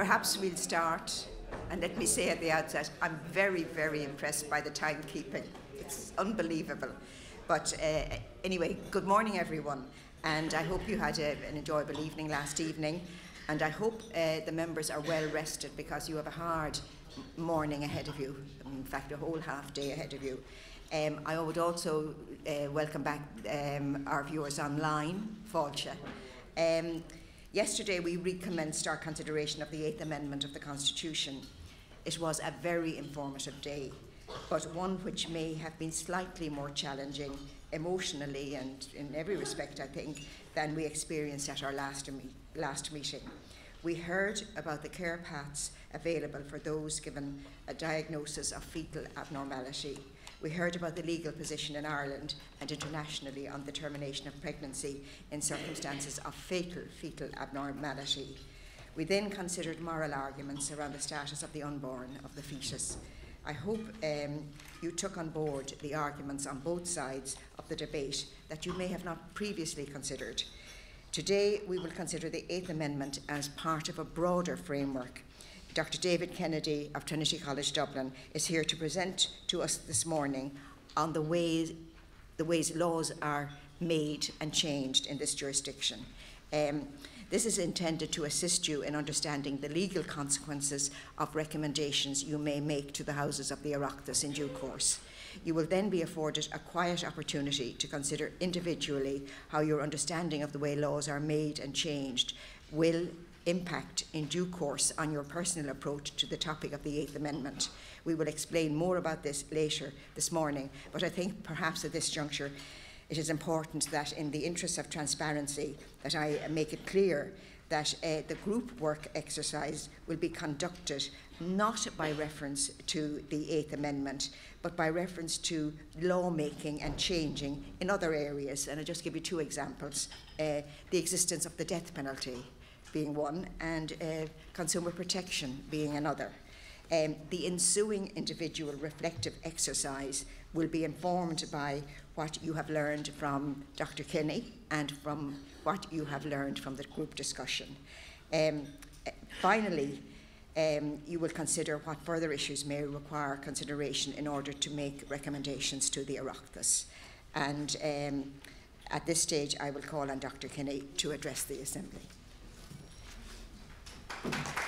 Perhaps we'll start, and let me say at the outset, I'm very, very impressed by the timekeeping. It's unbelievable. But anyway, good morning, everyone. And I hope you had an enjoyable evening last evening. And I hope the members are well rested, because you have a hard morning ahead of you, in fact, a whole half day ahead of you. I would also welcome back our viewers online, Fáilte. Yesterday we recommenced our consideration of the Eighth Amendment of the Constitution. It was a very informative day, but one which may have been slightly more challenging emotionally and in every respect, I think, than we experienced at our last meeting. We heard about the care paths available for those given a diagnosis of fetal abnormality. We heard about the legal position in Ireland and internationally on the termination of pregnancy in circumstances of fatal fetal abnormality. We then considered moral arguments around the status of the unborn, of the fetus. I hope you took on board the arguments on both sides of the debate that you may have not previously considered. Today, we will consider the Eighth Amendment as part of a broader framework. Dr. David Kennedy of Trinity College Dublin is here to present to us this morning on the ways laws are made and changed in this jurisdiction. This is intended to assist you in understanding the legal consequences of recommendations you may make to the houses of the Oireachtas in due course. You will then be afforded a quiet opportunity to consider individually how your understanding of the way laws are made and changed will impact in due course on your personal approach to the topic of the Eighth Amendment. We will explain more about this later this morning, but I think perhaps at this juncture it is important that in the interest of transparency that I make it clear that the group work exercise will be conducted not by reference to the Eighth Amendment, but by reference to lawmaking and changing in other areas. And I'll just give you two examples. The existence of the death penalty being one, and consumer protection being another. The ensuing individual reflective exercise will be informed by what you have learned from Dr. Kenny and from what you have learned from the group discussion. Finally, you will consider what further issues may require consideration in order to make recommendations to the Oireachtas. And at this stage, I will call on Dr. Kenny to address the Assembly. Thank you.